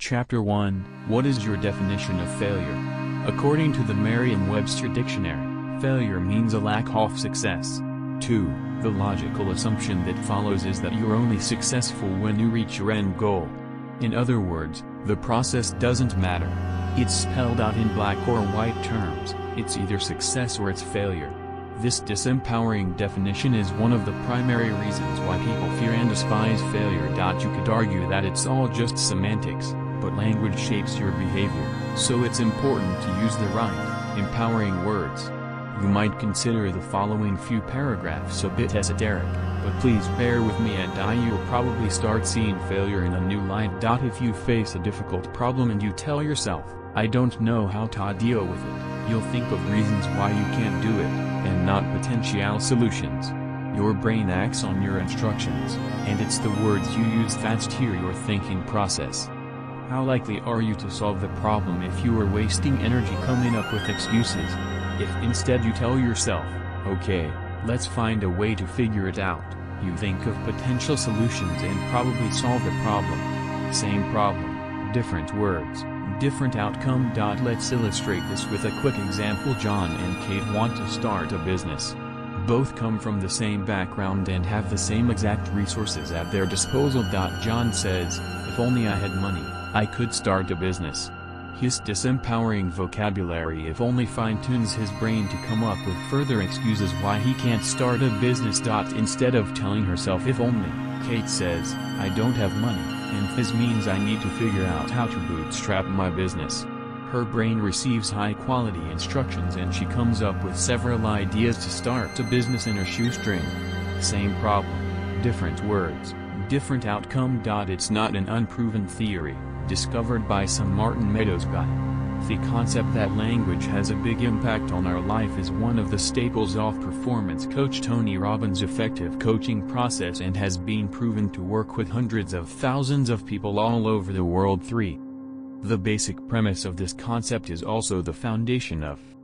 Chapter 1. What is your definition of failure? According to the Merriam-Webster dictionary, failure means a lack of success. 2. The logical assumption that follows is that you're only successful when you reach your end goal. In other words, the process doesn't matter. It's spelled out in black or white terms, it's either success or it's failure. This disempowering definition is one of the primary reasons why people fear and despise failure. You could argue that it's all just semantics, but language shapes your behavior, so it's important to use the right, empowering words. You might consider the following few paragraphs a bit esoteric, but please bear with me and you'll probably start seeing failure in a new light. If you face a difficult problem and you tell yourself, I don't know how to deal with it, you'll think of reasons why you can't do it, and not potential solutions. Your brain acts on your instructions, and it's the words you use that steer your thinking process. How likely are you to solve the problem if you are wasting energy coming up with excuses? If instead you tell yourself, okay, let's find a way to figure it out, you think of potential solutions and probably solve the problem. Same problem, different words, different outcome. Let's illustrate this with a quick example. John and Kate want to start a business. Both come from the same background and have the same exact resources at their disposal. John says, if only I had money, I could start a business. His disempowering vocabulary if only fine-tunes his brain to come up with further excuses why he can't start a business. Instead of telling herself if only, Kate says, I don't have money, and this means I need to figure out how to bootstrap my business. Her brain receives high-quality instructions and she comes up with several ideas to start a business in her shoestring. Same problem, different words, different outcome. It's not an unproven theory, discovered by some Martin Meadows guy. The concept that language has a big impact on our life is one of the staples of performance coach Tony Robbins' effective coaching process and has been proven to work with hundreds of thousands of people all over the world. 3. The basic premise of this concept is also the foundation of